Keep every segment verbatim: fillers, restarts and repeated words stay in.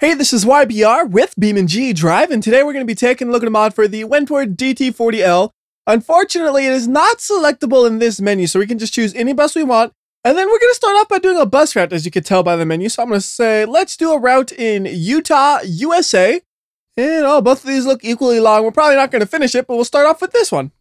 Hey, this is WhyBeAre with BeamNG Drive, and today we're going to be taking a look at a mod for the Wentworth D T forty L. Unfortunately, it is not selectable in this menu, so we can just choose any bus we want. And then we're going to start off by doing a bus route, as you can tell by the menu. So I'm going to say, let's do a route in Utah, U S A. And oh, both of these look equally long. We're probably not going to finish it, but we'll start off with this one.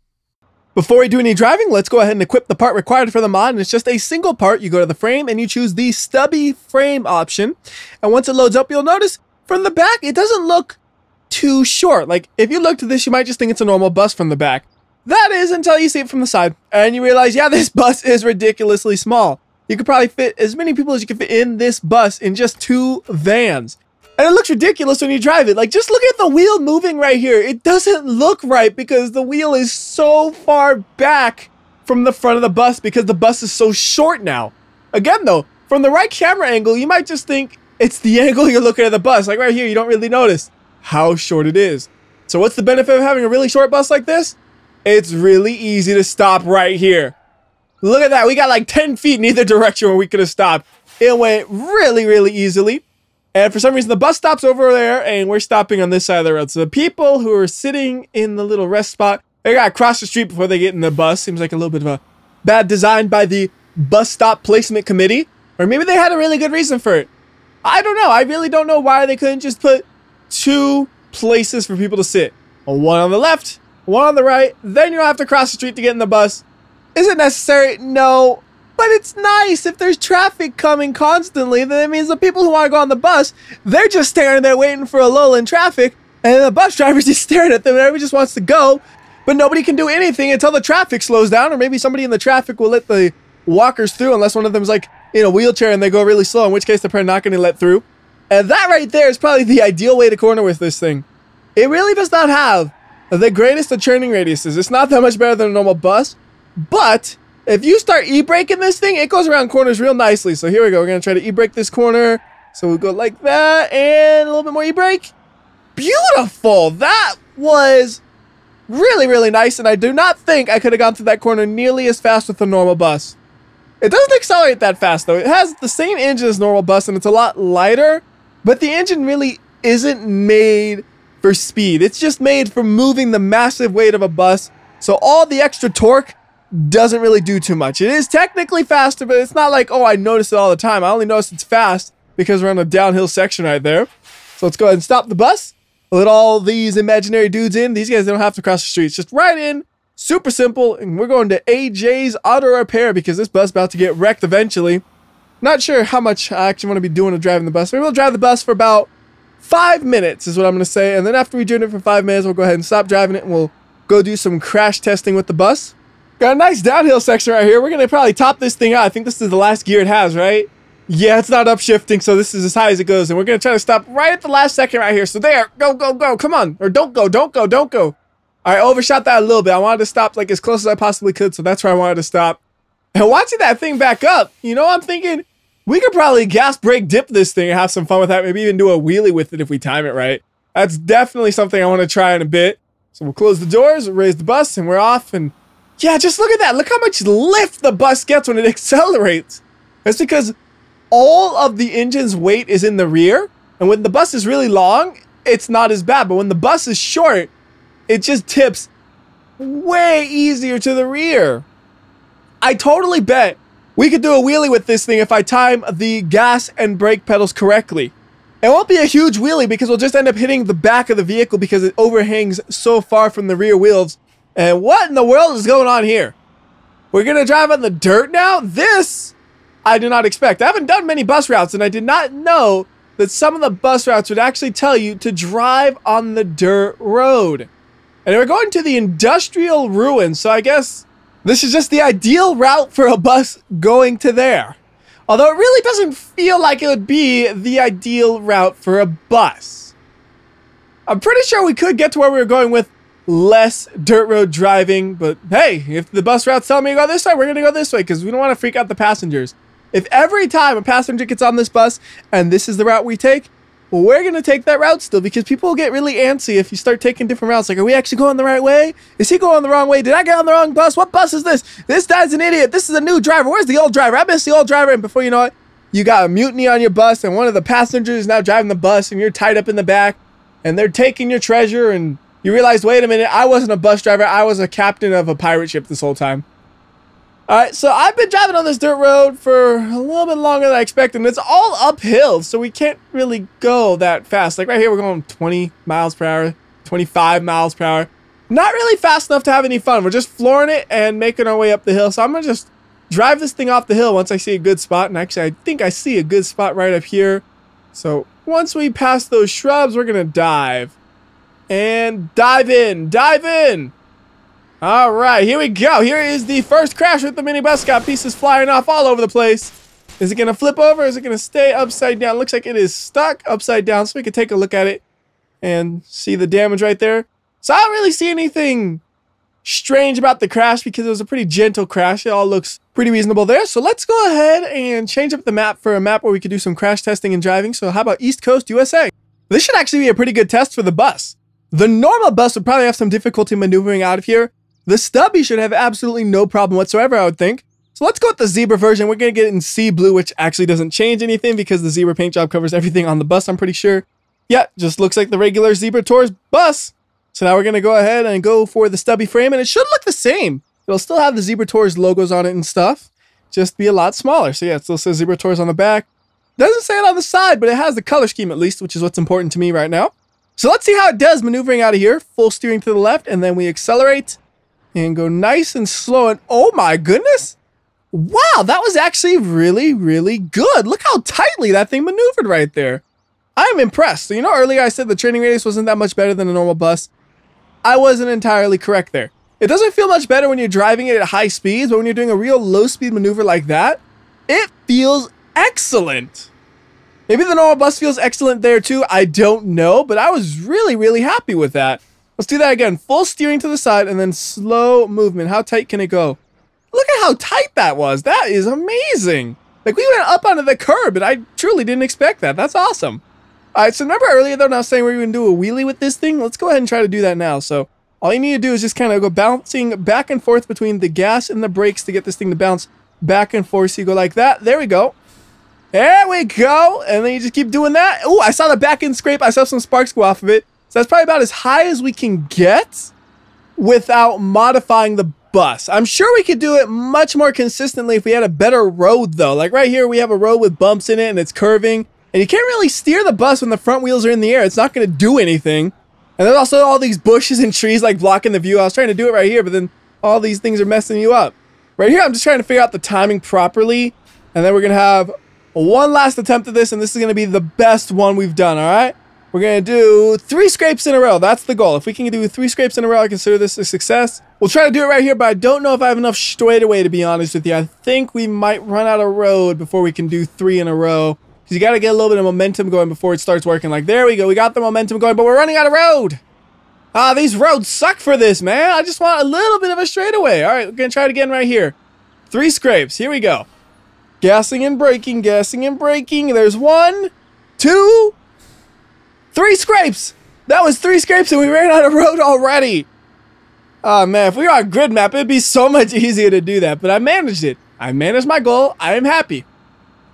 Before we do any driving, let's go ahead and equip the part required for the mod, and it's just a single part. You go to the frame and you choose the stubby frame option, and once it loads up, you'll notice from the back it doesn't look too short. Like, if you look to this, you might just think it's a normal bus from the back. That is until you see it from the side, and you realize, yeah, this bus is ridiculously small. You could probably fit as many people as you can fit in this bus in just two vans. And it looks ridiculous when you drive it. Like, just look at the wheel moving right here. It doesn't look right because the wheel is so far back from the front of the bus because the bus is so short now. Again, though, from the right camera angle, you might just think it's the angle you're looking at the bus. Like right here, you don't really notice how short it is. So what's the benefit of having a really short bus like this? It's really easy to stop right here. Look at that. We got like ten feet in either direction where we could have stopped. It went really, really easily. And for some reason, the bus stops over there, and we're stopping on this side of the road. So the people who are sitting in the little rest spot, they gotta cross the street before they get in the bus. Seems like a little bit of a bad design by the bus stop placement committee. Or maybe they had a really good reason for it. I don't know. I really don't know why they couldn't just put two places for people to sit. One on the left, one on the right. Then you don't have to cross the street to get in the bus. Is it necessary? No. But it's nice. If there's traffic coming constantly, then it means the people who want to go on the bus, they're just standing there waiting for a lull in traffic, and the bus driver's just staring at them, and everybody just wants to go, but nobody can do anything until the traffic slows down, or maybe somebody in the traffic will let the walkers through, unless one of them's like in a wheelchair and they go really slow, in which case they're probably not going to let through. And that right there is probably the ideal way to corner with this thing. It really does not have the greatest of turning radiuses. It's not that much better than a normal bus, but if you start e-braking this thing, it goes around corners real nicely. So here we go. We're going to try to e-brake this corner. So we'll go like that and a little bit more e-brake. Beautiful. That was really, really nice. And I do not think I could have gone through that corner nearly as fast with a normal bus. It doesn't accelerate that fast, though. It has the same engine as normal bus, and it's a lot lighter. But the engine really isn't made for speed. It's just made for moving the massive weight of a bus. So all the extra torque doesn't really do too much. It is technically faster, but it's not like, oh, I notice it all the time. I only notice it's fast because we're on a downhill section right there. So let's go ahead and stop the bus. Let all these imaginary dudes in. These guys, they don't have to cross the streets. Just right in. Super simple. And we're going to A J's Auto Repair because this bus is about to get wrecked eventually. Not sure how much I actually want to be doing to driving the bus. Maybe we'll drive the bus for about five minutes is what I'm going to say. And then after we do it for five minutes, we'll go ahead and stop driving it, and we'll go do some crash testing with the bus. Got a nice downhill section right here. We're going to probably top this thing out. I think this is the last gear it has, right? Yeah, it's not upshifting, so this is as high as it goes. And we're going to try to stop right at the last second right here. So there. Go, go, go. Come on. Or don't go. Don't go. Don't go. All right, overshot that a little bit. I wanted to stop like as close as I possibly could, so that's where I wanted to stop. And watching that thing back up, you know, I'm thinking we could probably gas, brake, dip this thing and have some fun with that. Maybe even do a wheelie with it if we time it right. That's definitely something I want to try in a bit. So we'll close the doors, raise the bus, and we're off. And yeah, just look at that. Look how much lift the bus gets when it accelerates. That's because all of the engine's weight is in the rear. And when the bus is really long, it's not as bad. But when the bus is short, it just tips way easier to the rear. I totally bet we could do a wheelie with this thing if I time the gas and brake pedals correctly. It won't be a huge wheelie because we'll just end up hitting the back of the vehicle because it overhangs so far from the rear wheels. And what in the world is going on here? We're going to drive on the dirt now? This, I did not expect. I haven't done many bus routes, and I did not know that some of the bus routes would actually tell you to drive on the dirt road. And we're going to the industrial ruins, so I guess this is just the ideal route for a bus going to there. Although it really doesn't feel like it would be the ideal route for a bus. I'm pretty sure we could get to where we were going with less dirt road driving, but hey, if the bus routes tell me to go this way, we're gonna go this way because we don't want to freak out the passengers. If every time a passenger gets on this bus and this is the route we take, well, we're gonna take that route still because people will get really antsy if you start taking different routes. Like, are we actually going the right way? Is he going the wrong way? Did I get on the wrong bus? What bus is this? This guy's an idiot. This is a new driver. Where's the old driver? I miss the old driver. And before you know it, you got a mutiny on your bus and one of the passengers is now driving the bus and you're tied up in the back and they're taking your treasure and you realize, wait a minute, I wasn't a bus driver. I was a captain of a pirate ship this whole time. All right, so I've been driving on this dirt road for a little bit longer than I expected. And it's all uphill, so we can't really go that fast. Like right here, we're going twenty miles per hour, twenty-five miles per hour. Not really fast enough to have any fun. We're just flooring it and making our way up the hill. So I'm going to just drive this thing off the hill once I see a good spot. And actually, I think I see a good spot right up here. So once we pass those shrubs, we're going to dive. And dive in, dive in. All right, here we go. Here is the first crash with the minibus. Got pieces flying off all over the place. Is it going to flip over? Is it going to stay upside down? Looks like it is stuck upside down, so we can take a look at it and see the damage right there. So I don't really see anything strange about the crash because it was a pretty gentle crash. It all looks pretty reasonable there. So let's go ahead and change up the map for a map where we could do some crash testing and driving. So how about East Coast, U S A? This should actually be a pretty good test for the bus. The normal bus would probably have some difficulty maneuvering out of here. The stubby should have absolutely no problem whatsoever, I would think. So let's go with the zebra version. We're going to get it in sea blue, which actually doesn't change anything because the zebra paint job covers everything on the bus, I'm pretty sure. Yeah, just looks like the regular Zebra Tours bus. So now we're going to go ahead and go for the stubby frame, and it should look the same. It'll still have the Zebra Tours logos on it and stuff, just be a lot smaller. So yeah, it still says Zebra Tours on the back. Doesn't say it on the side, but it has the color scheme at least, which is what's important to me right now. So let's see how it does maneuvering out of here. Full steering to the left, and then we accelerate and go nice and slow. And oh my goodness. Wow, that was actually really, really good. Look how tightly that thing maneuvered right there. I'm impressed. So you know earlier I said the training radius wasn't that much better than a normal bus. I wasn't entirely correct there. It doesn't feel much better when you're driving it at high speeds, but when you're doing a real low speed maneuver like that, it feels excellent. Maybe the normal bus feels excellent there too. I don't know, but I was really, really happy with that. Let's do that again. Full steering to the side and then slow movement. How tight can it go? Look at how tight that was. That is amazing. Like we went up onto the curb and I truly didn't expect that. That's awesome. All right, so remember earlier though, when I was saying we were going to do a wheelie with this thing? Let's go ahead and try to do that now. So all you need to do is just kind of go bouncing back and forth between the gas and the brakes to get this thing to bounce back and forth. So you go like that. There we go. There we go. And then you just keep doing that. Oh, I saw the back end scrape. I saw some sparks go off of it. So that's probably about as high as we can get without modifying the bus. I'm sure we could do it much more consistently if we had a better road though. Like right here, we have a road with bumps in it and it's curving. And you can't really steer the bus when the front wheels are in the air. It's not going to do anything. And there's also all these bushes and trees like blocking the view. I was trying to do it right here, but then all these things are messing you up. Right here, I'm just trying to figure out the timing properly. And then we're going to have one last attempt at this, and this is going to be the best one we've done, all right? We're going to do three scrapes in a row. That's the goal. If we can do three scrapes in a row, I consider this a success. We'll try to do it right here, but I don't know if I have enough straightaway, to be honest with you. I think we might run out of road before we can do three in a row, because you got to get a little bit of momentum going before it starts working. Like, there we go. We got the momentum going, but we're running out of road. Ah, these roads suck for this, man. I just want a little bit of a straightaway. All right, we're going to try it again right here. Three scrapes. Here we go. Gassing and braking, gassing and braking. There's one, two, three scrapes. That was three scrapes and we ran out of road already. Oh man, if we were on grid map, it'd be so much easier to do that, but I managed it. I managed my goal. I am happy.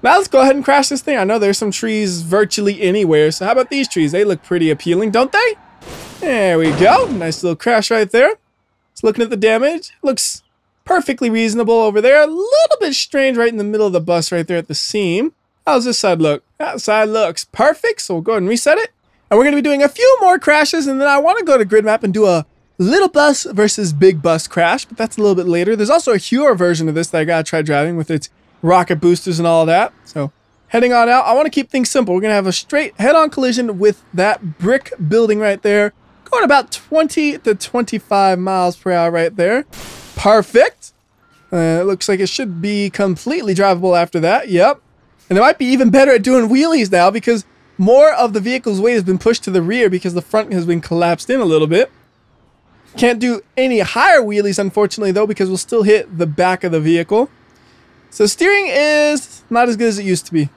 Now let's go ahead and crash this thing. I know there's some trees virtually anywhere, so how about these trees? They look pretty appealing, don't they? There we go. Nice little crash right there. Just looking at the damage. Looks perfectly reasonable over there. A little bit strange right in the middle of the bus right there at the seam. How's this side look? That side looks perfect, so we'll go ahead and reset it. And we're going to be doing a few more crashes, and then I want to go to grid map and do a little bus versus big bus crash, but that's a little bit later. There's also a Huer version of this that I got to try driving with its rocket boosters and all that. So heading on out, I want to keep things simple. We're going to have a straight head-on collision with that brick building right there, going about twenty to twenty-five miles per hour right there. Perfect. Uh, it looks like it should be completely drivable after that. Yep. And it might be even better at doing wheelies now because more of the vehicle's weight has been pushed to the rear because the front has been collapsed in a little bit. Can't do any higher wheelies, unfortunately, though, because we'll still hit the back of the vehicle. So steering is not as good as it used to be.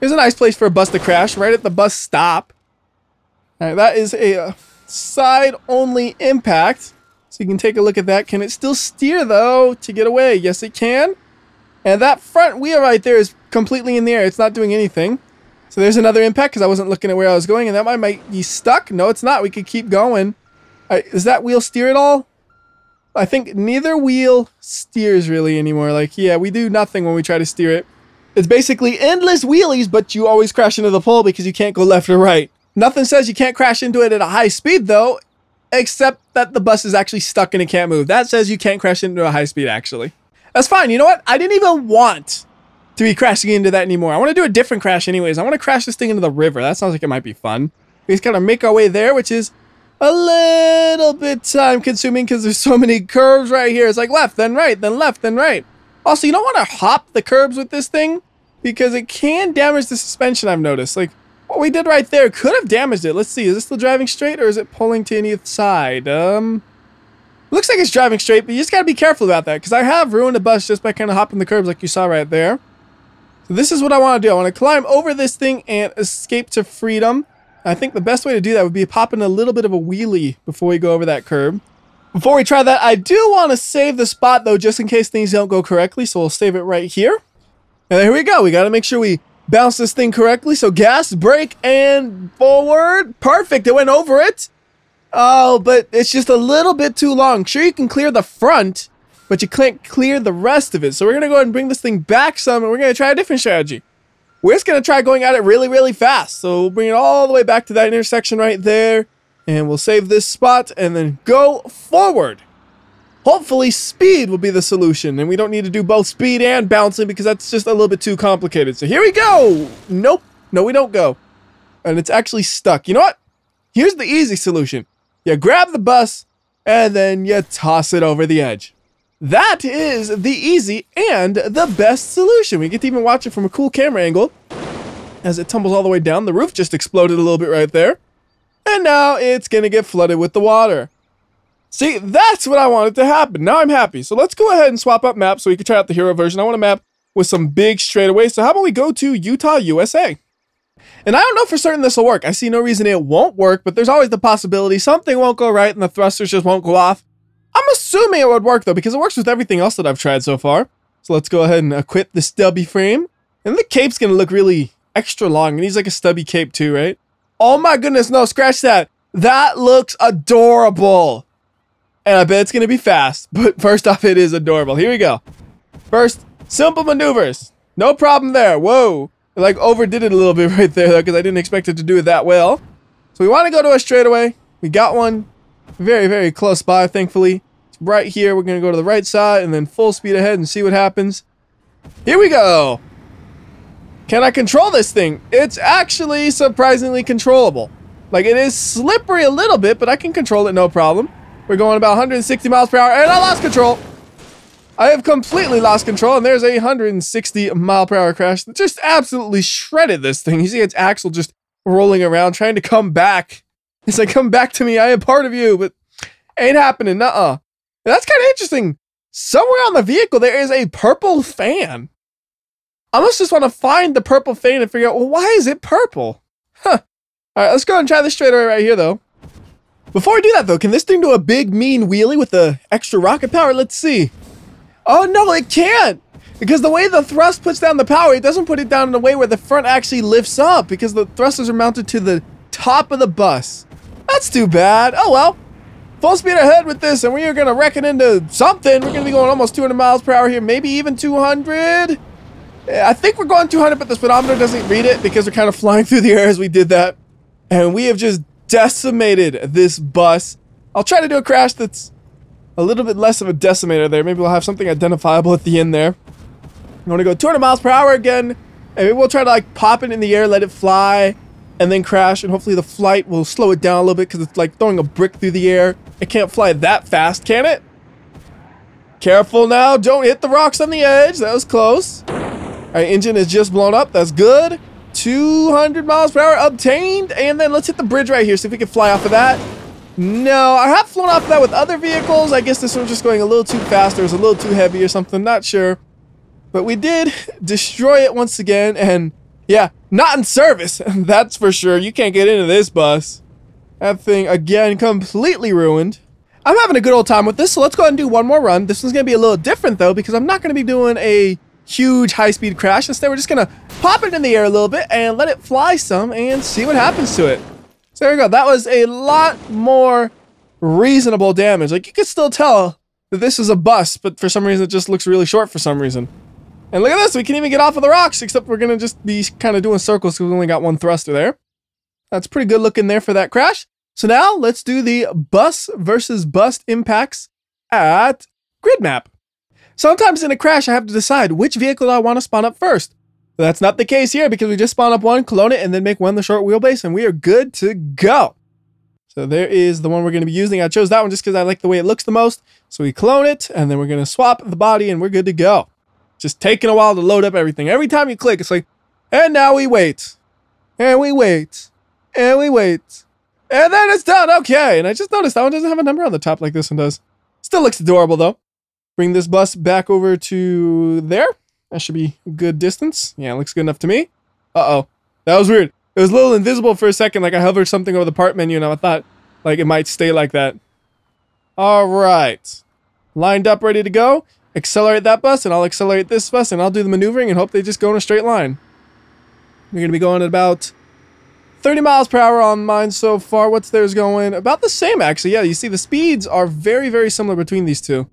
Here's a nice place for a bus to crash, right at the bus stop. All right, that is a uh, side-only impact. So you can take a look at that. Can it still steer, though, to get away? Yes, it can. And that front wheel right there is completely in the air. It's not doing anything. So there's another impact because I wasn't looking at where I was going. And that might make you stuck. No, it's not. We could keep going. All right, does that wheel steer at all? I think neither wheel steers really anymore. Like, yeah, we do nothing when we try to steer it. It's basically endless wheelies, but you always crash into the pole because you can't go left or right. Nothing says you can't crash into it at a high speed, though, except that the bus is actually stuck and it can't move. That says you can't crash into a high speed, actually. That's fine. You know what? I didn't even want to be crashing into that anymore. I want to do a different crash anyways. I want to crash this thing into the river. That sounds like it might be fun. We just got to make our way there, which is a little bit time consuming because there's so many curves right here. It's like left, then right, then left, then right. Also, you don't want to hop the curbs with this thing because it can damage the suspension, I've noticed. Like, what we did right there could have damaged it. Let's see, is this still driving straight or is it pulling to any side? Um, looks like it's driving straight, but you just got to be careful about that because I have ruined a bus just by kind of hopping the curbs like you saw right there. So this is what I want to do. I want to climb over this thing and escape to freedom. I think the best way to do that would be popping a little bit of a wheelie before we go over that curb. Before we try that, I do want to save the spot though, just in case things don't go correctly. So we'll save it right here. And here we go. We got to make sure we bounce this thing correctly. So gas, brake, and forward. Perfect. It went over it. Oh, but it's just a little bit too long. Sure, you can clear the front, but you can't clear the rest of it. So we're going to go ahead and bring this thing back some, and we're going to try a different strategy. We're just going to try going at it really, really fast. So we'll bring it all the way back to that intersection right there, and we'll save this spot and then go forward. Hopefully speed will be the solution, and we don't need to do both speed and bouncing because that's just a little bit too complicated. So here we go. Nope. No, we don't go. And it's actually stuck. You know what? Here's the easy solution. You grab the bus, and then you toss it over the edge. That is the easy and the best solution. We get to even watch it from a cool camera angle as it tumbles all the way down. The roof just exploded a little bit right there. And now it's going to get flooded with the water. See, that's what I wanted to happen. Now I'm happy. So let's go ahead and swap up maps so we can try out the hero version. I want a map with some big straightaways. So how about we go to Utah, U S A? And I don't know for certain this will work. I see no reason it won't work, but there's always the possibility something won't go right and the thrusters just won't go off. I'm assuming it would work, though, because it works with everything else that I've tried so far. So let's go ahead and equip the stubby frame. And the cape's going to look really extra long. It needs like a stubby cape, too, right? Oh, my goodness. No, scratch that. That looks adorable. And I bet it's going to be fast. But first off, it is adorable. Here we go. First, simple maneuvers. No problem there. Whoa. I, like, overdid it a little bit right there, though, because I didn't expect it to do it that well. So we want to go to a straightaway. We got one very, very close by, thankfully. Right here, we're going to go to the right side and then full speed ahead and see what happens. Here we go. Can I control this thing? It's actually surprisingly controllable. Like, it is slippery a little bit, but I can control it no problem. We're going about one hundred sixty miles per hour, and I lost control. I have completely lost control, and there's a one hundred sixty mile per hour crash that just absolutely shredded this thing. You see its axle just rolling around, trying to come back. It's like, come back to me, I am part of you, but ain't happening, nuh-uh. That's kind of interesting. Somewhere on the vehicle, there is a purple fan. I must just want to find the purple fan and figure out, well, why is it purple? Huh. All right, let's go and try this straightaway right here, though. Before I do that, though, can this thing do a big, mean wheelie with the extra rocket power? Let's see. Oh, no, it can't. Because the way the thrust puts down the power, it doesn't put it down in a way where the front actually lifts up because the thrusters are mounted to the top of the bus. That's too bad. Oh, well. Full speed ahead with this, and we are going to wreck it into something. We're going to be going almost two hundred miles per hour here, maybe even two hundred. I think we're going two hundred, but the speedometer doesn't read it because we're kind of flying through the air as we did that. And we have just decimated this bus. I'll try to do a crash that's a little bit less of a decimator there. Maybe we'll have something identifiable at the end there. I'm going to go two hundred miles per hour again, and we'll try to like pop it in the air, let it fly, and then crash, and hopefully the flight will slow it down a little bit because it's like throwing a brick through the air. It can't fly that fast, can it? Careful now, don't hit the rocks on the edge. That was close. All right, engine is just blown up. That's good. two hundred miles per hour obtained, and then let's hit the bridge right here, see if we can fly off of that. No, I have flown off of that with other vehicles. I guess this one's just going a little too fast, or it's a little too heavy or something, not sure. But we did destroy it once again, and yeah, not in service, that's for sure. You can't get into this bus. That thing, again, completely ruined. I'm having a good old time with this, so let's go ahead and do one more run. This one's going to be a little different, though, because I'm not going to be doing a huge high-speed crash. Instead, we're just gonna pop it in the air a little bit and let it fly some and see what happens to it. So there we go. That was a lot more reasonable damage. Like, you could still tell that this is a bus, but for some reason it just looks really short for some reason. And look at this, we can even get off of the rocks, except we're gonna just be kind of doing circles because we only got one thruster there. That's pretty good looking there for that crash. So now let's do the bus versus bust impacts at grid map. Sometimes in a crash, I have to decide which vehicle I want to spawn up first. That's not the case here because we just spawn up one, clone it, and then make one the short wheelbase, and we are good to go. So there is the one we're going to be using. I chose that one just because I like the way it looks the most. So we clone it, and then we're going to swap the body, and we're good to go. Just taking a while to load up everything. Every time you click, it's like, and now we wait, and we wait, and we wait, and then it's done. Okay, and I just noticed that one doesn't have a number on the top like this one does. Still looks adorable, though. Bring this bus back over to there. That should be a good distance. Yeah, it looks good enough to me. Uh-oh. That was weird. It was a little invisible for a second. Like, I hovered something over the part menu, and I thought, like, it might stay like that. All right. Lined up, ready to go. Accelerate that bus, and I'll accelerate this bus, and I'll do the maneuvering and hope they just go in a straight line. We're going to be going at about thirty miles per hour on mine so far. What's theirs going? About the same, actually. Yeah, you see, the speeds are very, very similar between these two.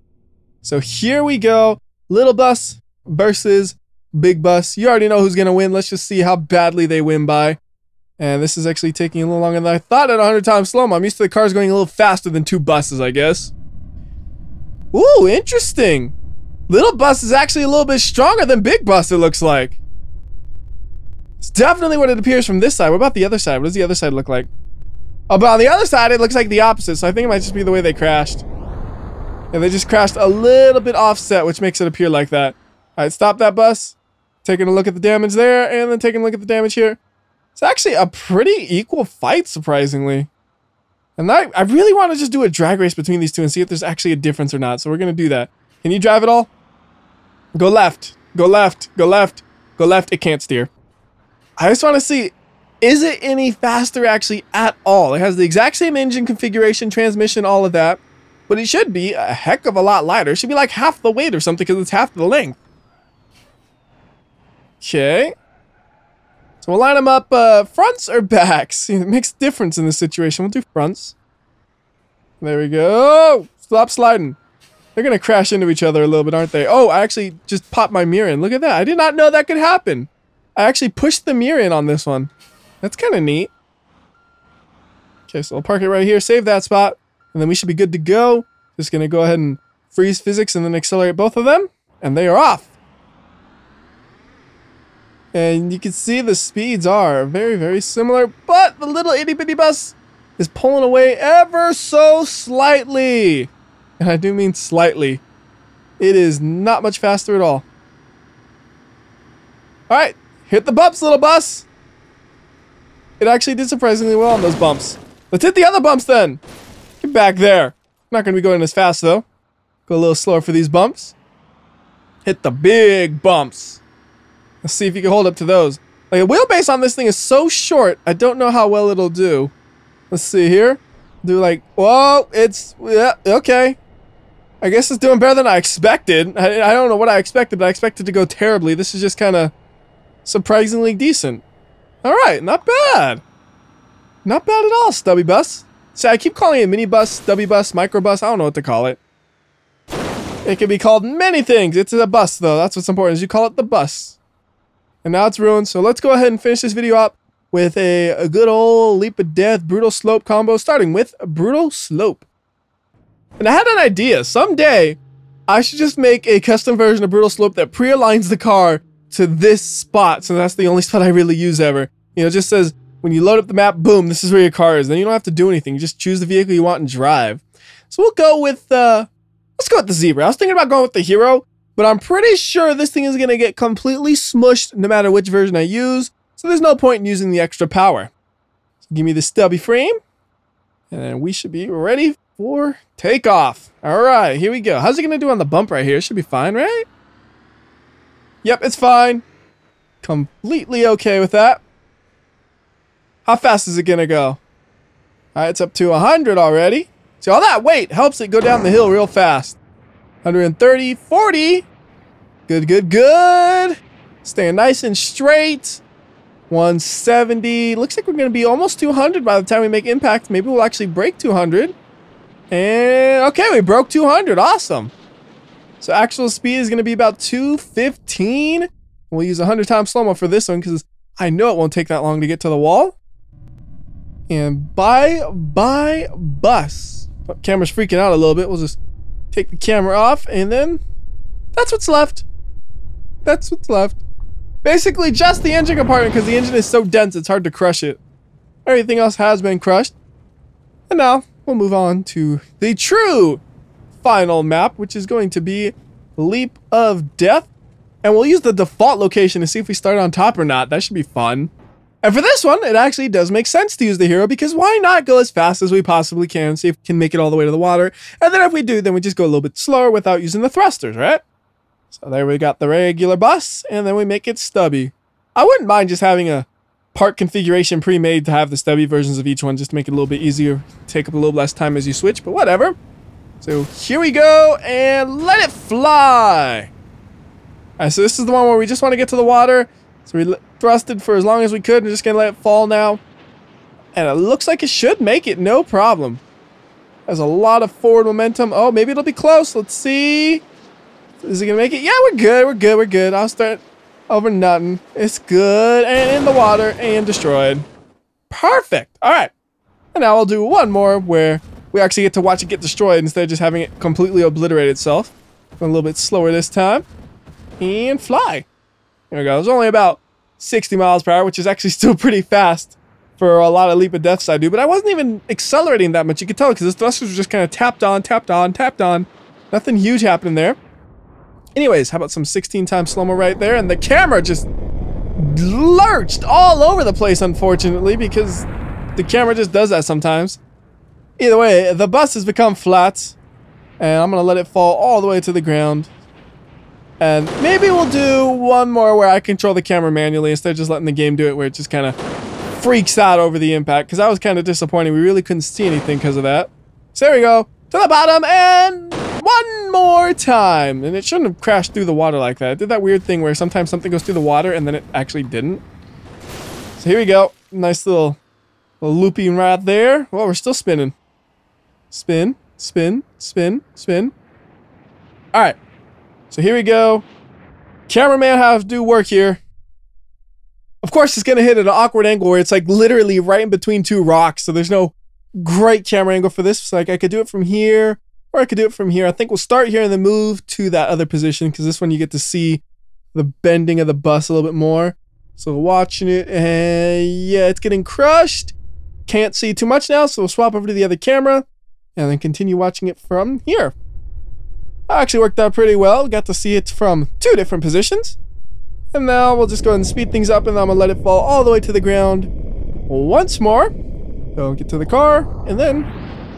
So here we go. Little bus versus big bus. You already know who's going to win. Let's just see how badly they win by. And this is actually taking a little longer than I thought at one hundred times slow-mo. I'm used to the cars going a little faster than two buses, I guess. Ooh, interesting. Little bus is actually a little bit stronger than big bus, it looks like. It's definitely what it appears from this side. What about the other side? What does the other side look like? Oh, but on the other side, it looks like the opposite. So I think it might just be the way they crashed. And they just crashed a little bit offset, which makes it appear like that. All right, stop that bus. Taking a look at the damage there, and then taking a look at the damage here. It's actually a pretty equal fight, surprisingly. And I, I really want to just do a drag race between these two and see if there's actually a difference or not. So we're going to do that. Can you drive it all? Go left. Go left. Go left. Go left. It can't steer. I just want to see, is it any faster actually at all? It has the exact same engine configuration, transmission, all of that. But it should be a heck of a lot lighter. It should be like half the weight or something because it's half the length. Okay. So we'll line them up uh, fronts or backs. It makes a difference in this situation. We'll do fronts. There we go. Stop sliding. They're going to crash into each other a little bit, aren't they? Oh, I actually just popped my mirror in. Look at that. I did not know that could happen. I actually pushed the mirror in on this one. That's kind of neat. Okay, so we'll park it right here. Save that spot. And then we should be good to go. Just going to go ahead and freeze physics and then accelerate both of them. And they are off. And you can see the speeds are very, very similar. But the little itty bitty bus is pulling away ever so slightly. And I do mean slightly. It is not much faster at all. Alright, hit the bumps, little bus. It actually did surprisingly well on those bumps. Let's hit the other bumps then. Get back there. Not going to be going as fast though. Go a little slower for these bumps. Hit the big bumps. Let's see if you can hold up to those. Like, a wheelbase on this thing is so short, I don't know how well it'll do. Let's see here. Do like, whoa, it's, yeah, okay. I guess it's doing better than I expected. I, I don't know what I expected, but I expected to go terribly. This is just kind of surprisingly decent. All right, not bad. Not bad at all, stubby bus. See, I keep calling it mini bus, stubby bus, micro bus. I don't know what to call it. It can be called many things. It's a bus, though. That's what's important, is you call it the bus. And now it's ruined, so let's go ahead and finish this video up with a, a good old leap of death, brutal slope combo, starting with a brutal slope. And I had an idea. Someday, I should just make a custom version of brutal slope that pre-aligns the car to this spot, so that's the only spot I really use ever. You know, it just says, when you load up the map, boom, this is where your car is. Then you don't have to do anything. You just choose the vehicle you want and drive. So we'll go with, uh, let's go with the Zebra. I was thinking about going with the Hero, but I'm pretty sure this thing is going to get completely smushed no matter which version I use. So there's no point in using the extra power. So give me the stubby frame. And we should be ready for takeoff. All right, here we go. How's it going to do on the bump right here? It should be fine, right? Yep, it's fine. Completely okay with that. How fast is it going to go? All right, it's up to one hundred already. See, all that weight helps it go down the hill real fast. one hundred thirty, forty. Good, good, good. Staying nice and straight. one seventy. Looks like we're going to be almost two hundred by the time we make impact. Maybe we'll actually break two hundred. And okay, we broke two hundred. Awesome. So actual speed is going to be about two fifteen. We'll use one hundred times slow-mo for this one because I know it won't take that long to get to the wall. And bye, bye, bus. Oh, camera's freaking out a little bit. We'll just take the camera off, and then that's what's left. That's what's left. Basically just the engine compartment, because the engine is so dense it's hard to crush it. Everything else has been crushed. And now we'll move on to the true final map, which is going to be Leap of Death. And we'll use the default location to see if we start on top or not. That should be fun. And for this one, it actually does make sense to use the hero, because why not go as fast as we possibly can, see if we can make it all the way to the water. And then if we do, then we just go a little bit slower without using the thrusters, right? So there we got the regular bus, and then we make it stubby. I wouldn't mind just having a part configuration pre-made to have the stubby versions of each one, just to make it a little bit easier, take up a little less time as you switch, but whatever. So here we go, and let it fly. All right, so this is the one where we just want to get to the water. So we thrusted for as long as we could. We're just going to let it fall now. And it looks like it should make it. No problem. There's a lot of forward momentum. Oh, maybe it'll be close. Let's see. Is it going to make it? Yeah, we're good. We're good. We're good. I'll start over nothing. It's good. And in the water. And destroyed. Perfect. All right. And now I'll do one more where we actually get to watch it get destroyed instead of just having it completely obliterate itself. Going a little bit slower this time. And fly. There we go. It was only about sixty miles per hour, which is actually still pretty fast for a lot of Leap of Deaths I do, but I wasn't even accelerating that much. You could tell because the thrusters were just kind of tapped on, tapped on, tapped on. Nothing huge happening there. Anyways, how about some sixteen times slow-mo right there? And the camera just lurched all over the place, unfortunately, because the camera just does that sometimes. Either way, the bus has become flat, and I'm going to let it fall all the way to the ground. And maybe we'll do one more where I control the camera manually instead of just letting the game do it, where it just kind of freaks out over the impact. Because I was kind of disappointed. We really couldn't see anything because of that. So there we go. To the bottom and one more time. And it shouldn't have crashed through the water like that. It did that weird thing where sometimes something goes through the water and then it actually didn't. So here we go. Nice little, little looping right there. Well, we're still spinning. Spin, spin, spin, spin. All right. So here we go. Cameraman has to do work here. Of course, it's going to hit at an awkward angle where it's like literally right in between two rocks. So there's no great camera angle for this. So like I could do it from here or I could do it from here. I think we'll start here and then move to that other position because this one you get to see the bending of the bus a little bit more. So watching it and yeah, it's getting crushed. Can't see too much now. So we'll swap over to the other camera and then continue watching it from here. Actually worked out pretty well. Got to see it from two different positions. And now we'll just go ahead and speed things up, and I'm gonna let it fall all the way to the ground once more. So get to the car and then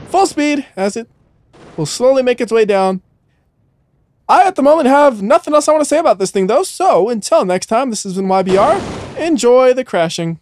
full speed as it will slowly make its way down. I at the moment have nothing else I want to say about this thing though, so until next time, this has been WhyBeAre. Enjoy the crashing.